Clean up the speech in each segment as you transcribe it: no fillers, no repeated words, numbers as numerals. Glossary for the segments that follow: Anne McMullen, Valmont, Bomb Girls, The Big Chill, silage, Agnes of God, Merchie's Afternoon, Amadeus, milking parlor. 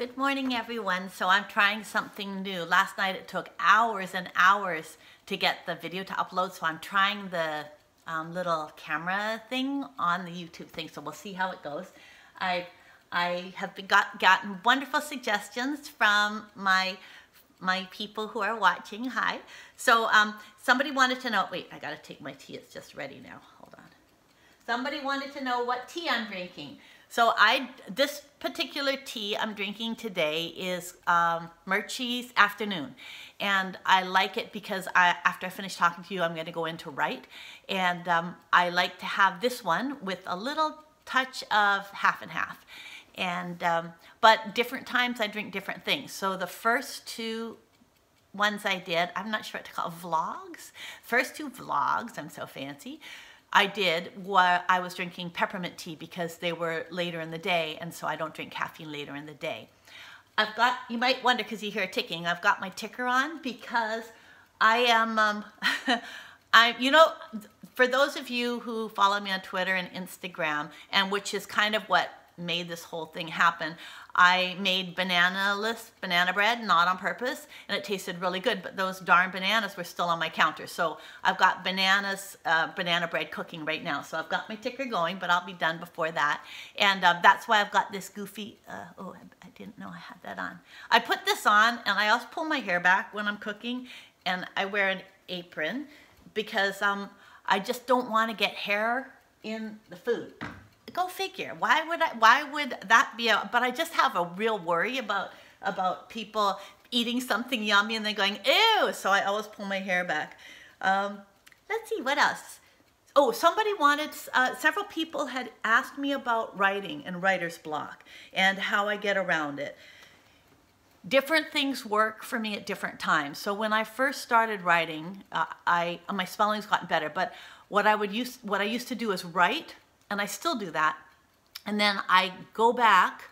Good morning, everyone. So I'm trying something new. Last night it took hours and hours to get the video to upload, so I'm trying the little camera thing on the YouTube thing, so we'll see how it goes. I have gotten wonderful suggestions from my people who are watching. Hi. So somebody wanted to know, wait, I gotta take my tea, it's just ready now, hold on. Somebody wanted to know what tea I'm drinking. So this particular tea I'm drinking today is Merchie's Afternoon. And I like it because after I finish talking to you, I'm gonna go in to write. And I like to have this one with a little touch of half and half. And, but different times I drink different things. So the first two ones I did, I'm not sure what to call vlogs. First two vlogs, I'm so fancy. I did what I was drinking peppermint tea because they were later in the day, and so I don't drink caffeine later in the day. I've got, you might wonder because you hear a ticking, I've got my ticker on because I am, you know, for those of you who follow me on Twitter and Instagram, and which is kind of what made this whole thing happen, I made banana bread, not on purpose, and it tasted really good, but those darn bananas were still on my counter. So I've got banana bread cooking right now. So I've got my ticker going, but I'll be done before that. And that's why I've got this goofy, oh, I didn't know I had that on. I put this on, and I also pull my hair back when I'm cooking, and I wear an apron because I just don't want to get hair in the food. Go figure. Why would that be a, but I just have a real worry about people eating something yummy and then going, ew, so I always pull my hair back. Let's see, what else? Oh, somebody wanted, several people had asked me about writing and writer's block and how I get around it. Different things work for me at different times. So when I first started writing, my spelling's gotten better, but what I used to do is write, and I still do that. And then I go back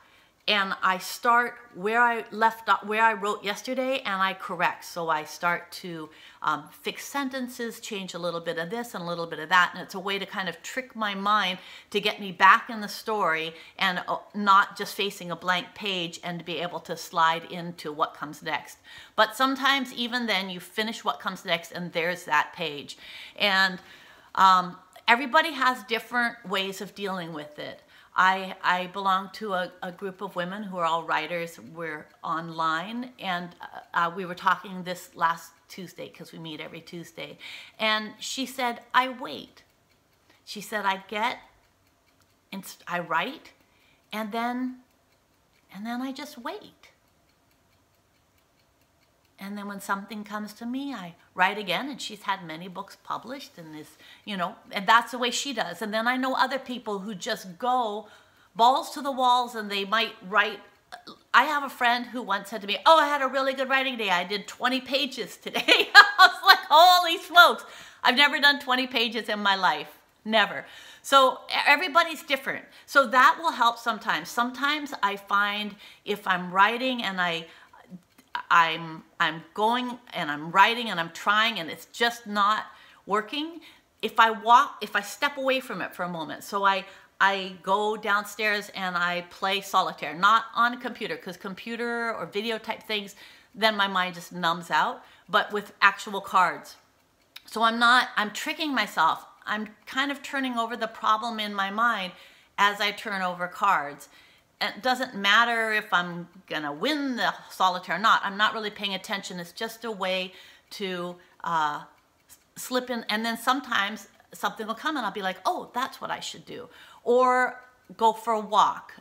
and I start where I left off, where I wrote yesterday, and I correct. So I start to fix sentences, change a little bit of this and a little bit of that. And it's a way to kind of trick my mind to get me back in the story and not just facing a blank page, and to be able to slide into what comes next. But sometimes even then you finish what comes next and there's that page. And everybody has different ways of dealing with it. I belong to a group of women who are all writers. We're online, and we were talking this last Tuesday because we meet every Tuesday. And she said, I wait. She said, I write, and then I just wait. And then when something comes to me, I write again, and she's had many books published and is, you know, and that's the way she does. And then I know other people who just go balls to the walls and they might write. I have a friend who once said to me, oh, I had a really good writing day. I did 20 pages today. I was like, holy smokes. I've never done 20 pages in my life. Never. So everybody's different. So that will help sometimes. Sometimes I find if I'm writing and I'm going and I'm writing and I'm trying and it's just not working, if I step away from it for a moment. So I go downstairs and I play solitaire, not on a computer, because computer or video type things, then my mind just numbs out, but with actual cards. So I'm tricking myself. I'm kind of turning over the problem in my mind as I turn over cards. It doesn't matter if I'm gonna win the solitaire or not. I'm not really paying attention. It's just a way to slip in. And then sometimes something will come and I'll be like, oh, that's what I should do. Or go for a walk.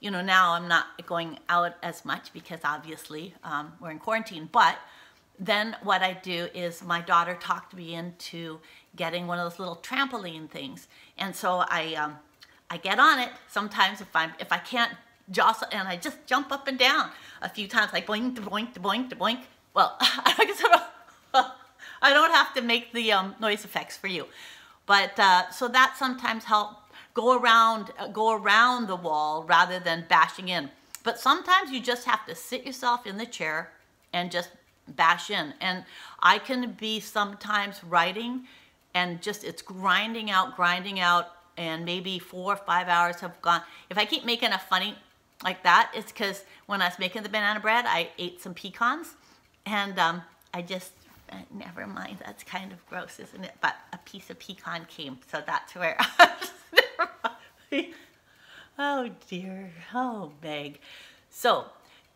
You know, now I'm not going out as much because obviously we're in quarantine. But then what I do is my daughter talked me into getting one of those little trampoline things. And so I get on it sometimes if I can't jostle, and I just jump up and down a few times, like boink, boink, boink, boink. Well, I don't have to make the noise effects for you, but so that sometimes helps go around the wall rather than bashing in. But sometimes you just have to sit yourself in the chair and just bash in. And I can be sometimes writing, and just it's grinding out, and maybe 4 or 5 hours have gone. If I keep making a funny like that, it's because when I was making the banana bread, I ate some pecans, and I just, never mind, that's kind of gross, isn't it? But a piece of pecan came, so that's where I was, never mind. Oh dear, oh Meg. So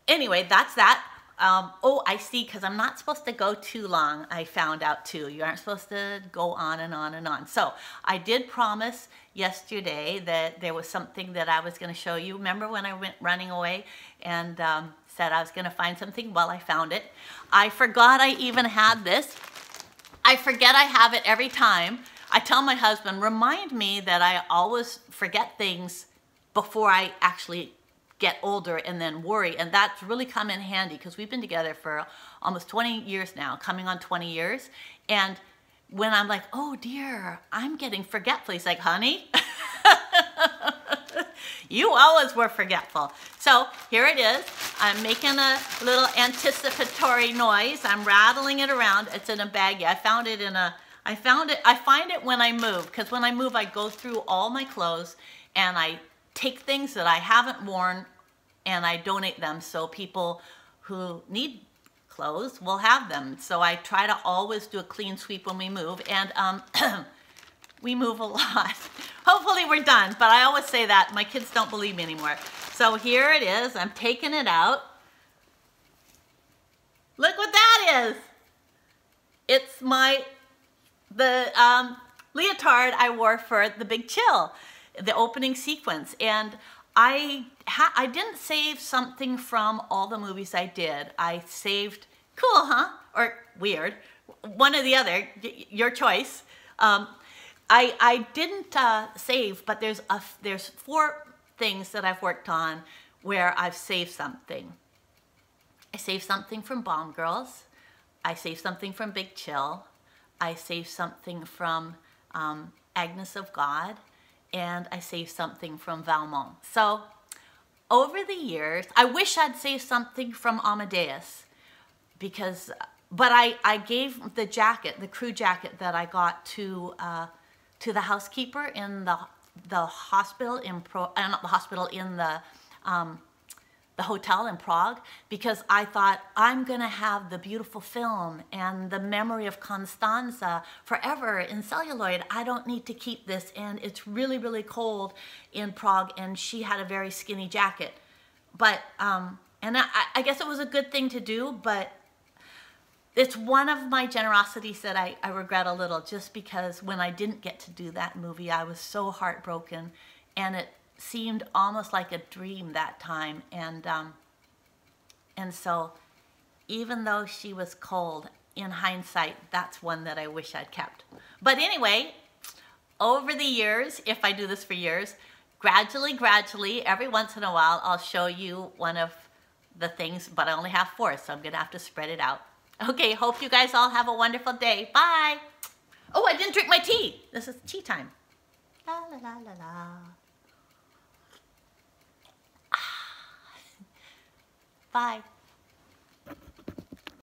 anyway, that's that. Oh, I see, because I'm not supposed to go too long, I found out too. You aren't supposed to go on and on and on. So I did promise yesterday that there was something that I was going to show you. Remember when I went running away and said I was going to find something? Well, I found it. I forgot I even had this. I forget I have it every time. I tell my husband, remind me that I always forget things before I actually get older and then worry, and that's really come in handy because we've been together for almost 20 years now, coming on 20 years, and when I'm like, oh dear, I'm getting forgetful, he's like, honey, you always were forgetful. So here it is. I'm making a little anticipatory noise. I'm rattling it around. It's in a baggie. I found it in a, I find it when I move, because when I move, I go through all my clothes and I take things that I haven't worn and I donate them so people who need clothes will have them. So I try to always do a clean sweep when we move, and we move a lot. Hopefully we're done, but I always say that. My kids don't believe me anymore. So here it is. I'm taking it out. Look what that is. It's my leotard I wore for The Big Chill, the opening sequence, and I didn't save something from all the movies I did. I saved, cool, huh? Or weird, one or the other, your choice. I didn't save, but there's four things that I've worked on where I've saved something. I saved something from Bomb Girls. I saved something from Big Chill. I saved something from Agnes of God. And I saved something from Valmont. So over the years, I wish I'd saved something from Amadeus, because, but I gave the jacket, the crew jacket that I got to the housekeeper in the hospital in the hotel in Prague, because I thought, I'm gonna have the beautiful film and the memory of Constanza forever in celluloid. I don't need to keep this, and it's really, really cold in Prague, and she had a very skinny jacket. But, and I guess it was a good thing to do, but it's one of my generosities that I regret a little, just because when I didn't get to do that movie, I was so heartbroken, and it seemed almost like a dream that time, and so even though she was cold, in hindsight, that's one that I wish I'd kept. But anyway, over the years, if I do this for years, gradually, every once in a while, I'll show you one of the things, but I only have four, so I'm gonna have to spread it out. Okay, hope you guys all have a wonderful day. Bye. Oh, I didn't drink my tea. This is tea time. La la la la la. Bye.